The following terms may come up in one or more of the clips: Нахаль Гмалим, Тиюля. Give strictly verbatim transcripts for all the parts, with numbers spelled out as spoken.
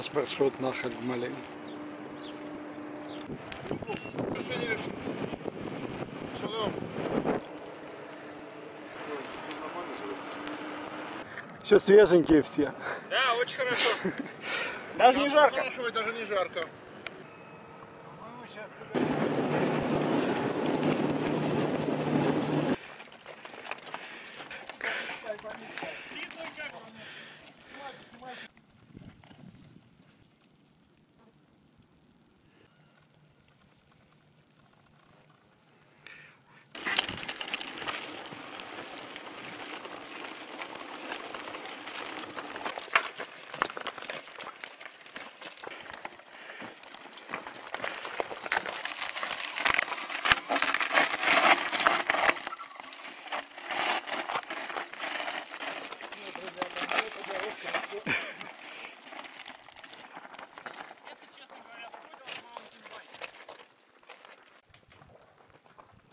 нас спрашивают Нахаль Гмалим. Еще свеженькие все. Да, очень хорошо. Даже не жарко. Хорошо и даже не жарко.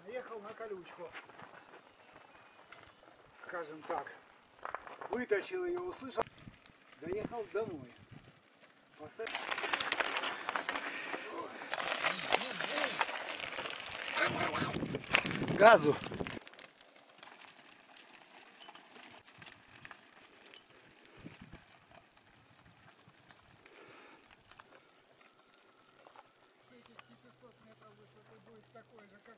Наехал на колючку, скажем так, вытащил ее, услышал, доехал домой. Поставь. Газу. пятьсот метров высоты будет такой же, как...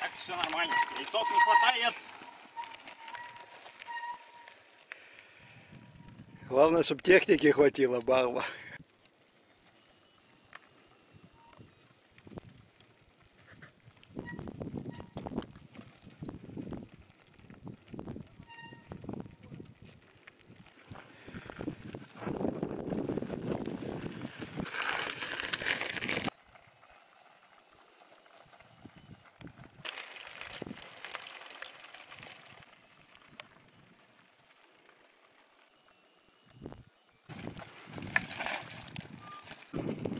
Так все нормально. Яйцов не хватает. Главное, чтобы техники хватило, барба.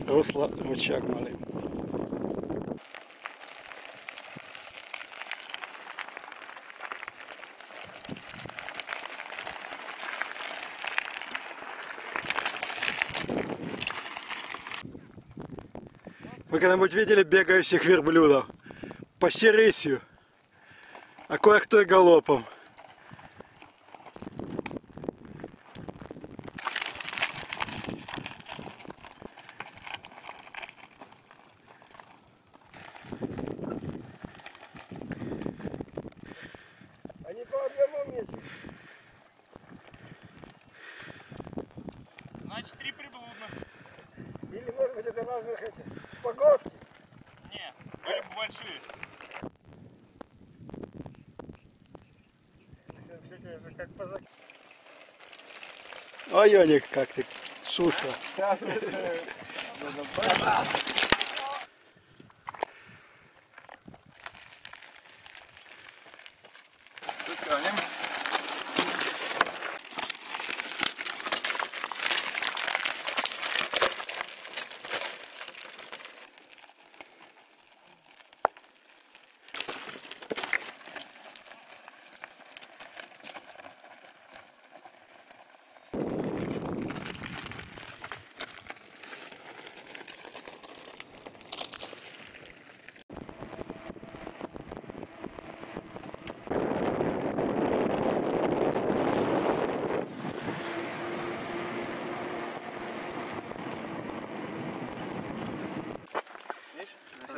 Русло ручья Гмалим. Вы когда-нибудь видели бегающих верблюдов? Почти рысью, а кое-кто и галопом. Они по объему меньше. Значит, три приблудных. Или, может быть, это разных этих упаковки? Нет, были бы большие. Все, конечно, как позак... Ой, Йоник, как ты шустро.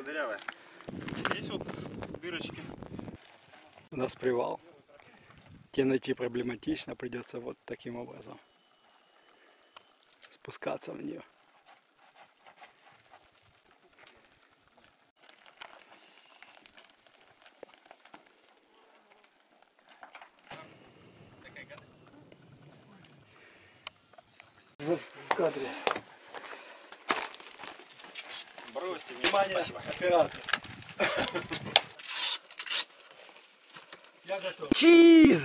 Дырявая. Здесь вот дырочки. У нас привал. Те найти проблематично, придется вот таким образом спускаться в нее. Такая гадость. В кадре. Бросьте, внимание, спасибо. Оператор. Я готов. Чиз!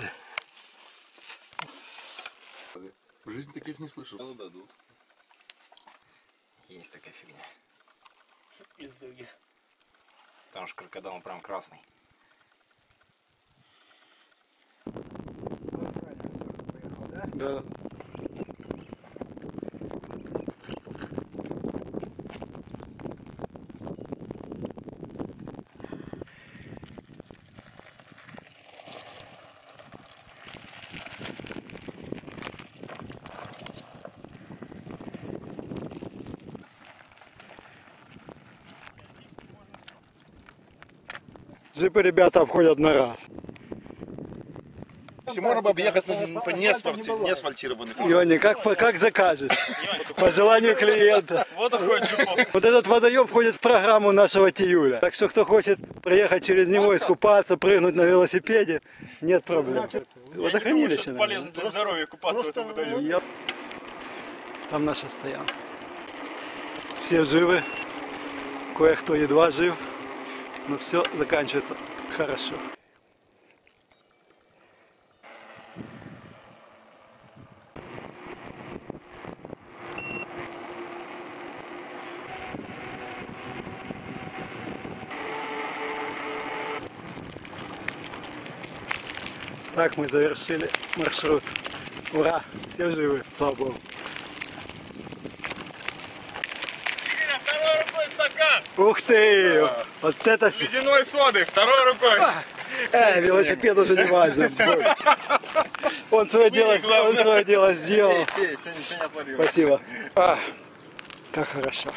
В жизни таких не слышал. Сразу дадут. Есть такая фигня. Из дуги. Потому что крокодил он прям красный. Да. Джипы ребята обходят на раз. Можно бы объехать по неасфальтированной. Ионе, как, как закажешь. По желанию клиента. Вот этот водоем входит в программу нашего Тиюля. Так что кто хочет приехать через него, искупаться, прыгнуть на велосипеде, нет проблем. Водохранилище. Полезно для здоровья купаться в этом водоеме. Там наша стоянка. Все живы. Кое-кто едва жив. Но все заканчивается хорошо. Так мы завершили маршрут. Ура! Все живы, слава богу. Тиюля, второй рукой стакан! Ух ты! А, вот это... С ледяной содой, второй рукой! А, э, велосипед уже не важен. Он свое дело, он свое дело сделал. Спасибо. А, как хорошо.